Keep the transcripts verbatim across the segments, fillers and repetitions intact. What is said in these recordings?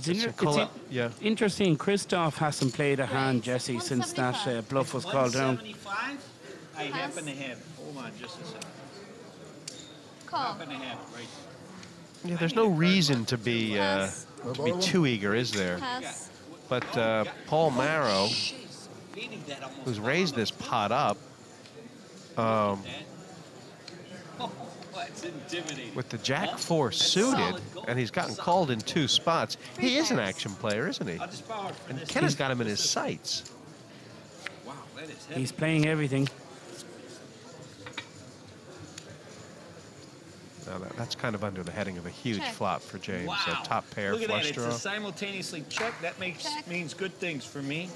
It's, inter it's, it's in yeah. interesting. Christophe hasn't played a hand, Jesse, since that uh, bluff was called down. I happen to have. Hold on, just a second. Call. Happen to have it right there. Yeah, there's no reason to be uh, to be too eager, is there? Pass. But uh, Paul Marrow, who's raised this pot up, um, with the jack four suited, and he's gotten called in two spots. He is an action player, isn't he? And Kenneth's got him in his sights. He's playing everything. Now that, that's kind of under the heading of a huge check. flop for James. Wow. A top pair Look at flush that. draw. It's a simultaneously check. That makes check. means good things for me.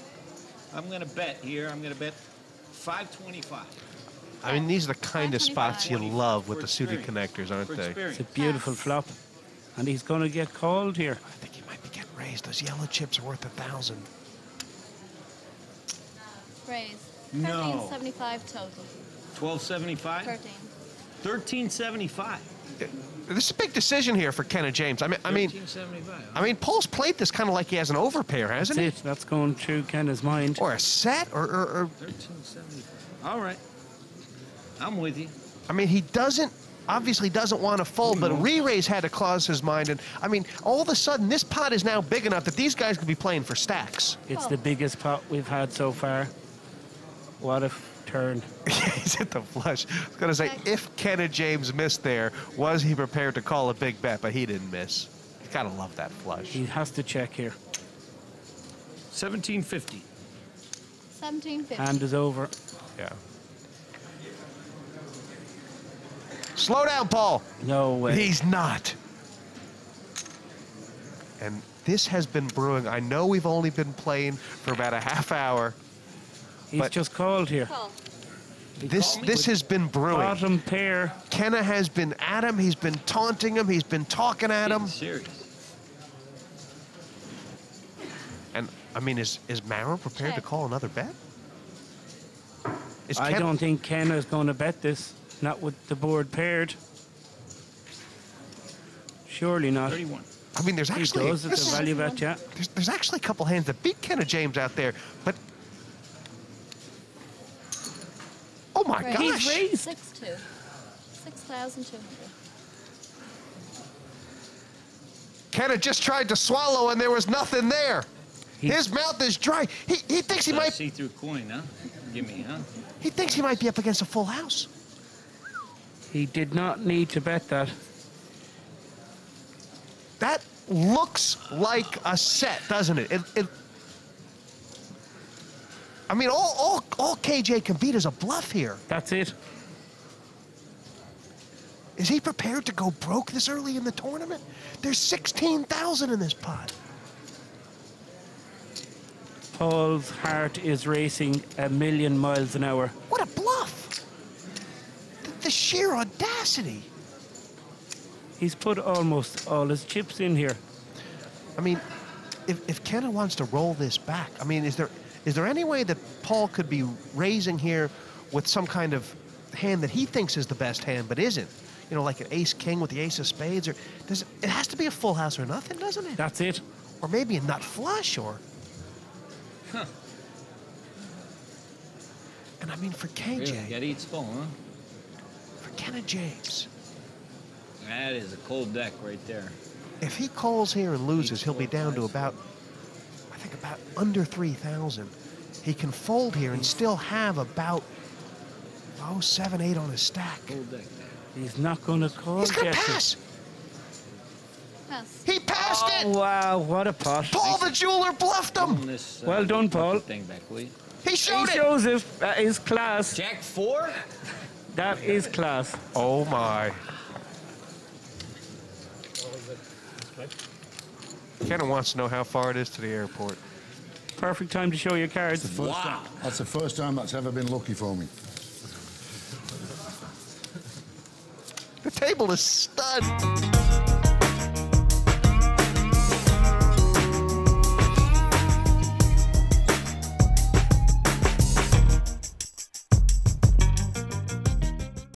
I'm going to bet here. I'm going to bet five twenty-five. I mean, these are the kind of spots you love with the suited connectors, aren't they? It's a beautiful flop, and he's going to get called here. I think he might be getting raised. Those yellow chips are worth a thousand. Raise. No. thirteen seventy-five total. twelve seventy-five. thirteen. thirteen seventy-five. This is a big decision here for Kenneth James. I mean, I mean, I mean, Paul's played this kind of like he has an overpair, hasn't he? That's it. That's going through Kenneth's mind. Or a set, or, or, or. thirteen seventy-five. All right. I'm with you. I mean, he doesn't, obviously doesn't want to fold, but a re-raise had to close his mind. And I mean, all of a sudden, this pot is now big enough that these guys could be playing for stacks. It's oh. the biggest pot we've had so far. What a turn. He's hit the flush. I was going to say, if Kenneth James missed there, was he prepared to call a big bet? But he didn't miss. You got to love that flush. He has to check here. seventeen fifty. seventeen fifty. Hand is over. Yeah. Slow down, Paul. No way. He's not. And this has been brewing. I know we've only been playing for about a half hour. He's but just called here. Call. This this has been brewing. Bottom pair. Kenna has been at him. He's been taunting him. He's been talking at him. Serious. And I mean, is is Marrow prepared okay. to call another bet? Is I Ken don't think Kenna's going to bet this. Not with the board paired. Surely not. thirty-one. I mean, there's actually goes, it's a value bet, yeah. There's, there's actually a couple hands that beat Kenneth James out there, but oh my right. gosh! He's raised six two, six thousand two hundred. Kenneth just tried to swallow, and there was nothing there. He, His mouth is dry. He he thinks he might see through coin, huh? Give me, huh? He thinks he might be up against a full house. He did not need to bet that. That looks like a set, doesn't it? It, it I mean, all, all, all K J can beat is a bluff here. That's it. Is he prepared to go broke this early in the tournament? There's sixteen thousand in this pot. Paul's heart is racing a million miles an hour. What a bluff. The sheer audacity. He's put almost all his chips in here. I mean, if, if Kenneth wants to roll this back, I mean, is there is there any way that Paul could be raising here with some kind of hand that he thinks is the best hand but isn't? You know, like an ace king with the ace of spades, or does it, it has to be a full house or nothing, doesn't it? That's it. Or maybe a nut flush, or. Huh. And I mean, for K J. Really, that eats full, huh? Kenneth James. That is a cold deck right there. If he calls here and loses, he'll be down to about, I think about under three thousand. He can fold here and still have about, oh, seven, eight on his stack. He's not going to call. He's going to pass. Pass. He passed oh, it. Wow, what a pot. Paul the jeweler bluffed him. This, uh, well done, Paul. Thing back, he showed he it. He shows his, uh, his class. Jack four? That is class. Oh, my. Kenneth wants to know how far it is to the airport. Perfect time to show your cards. That's the first, wow. time. That's, the first time that's ever been lucky for me. The table is stunned.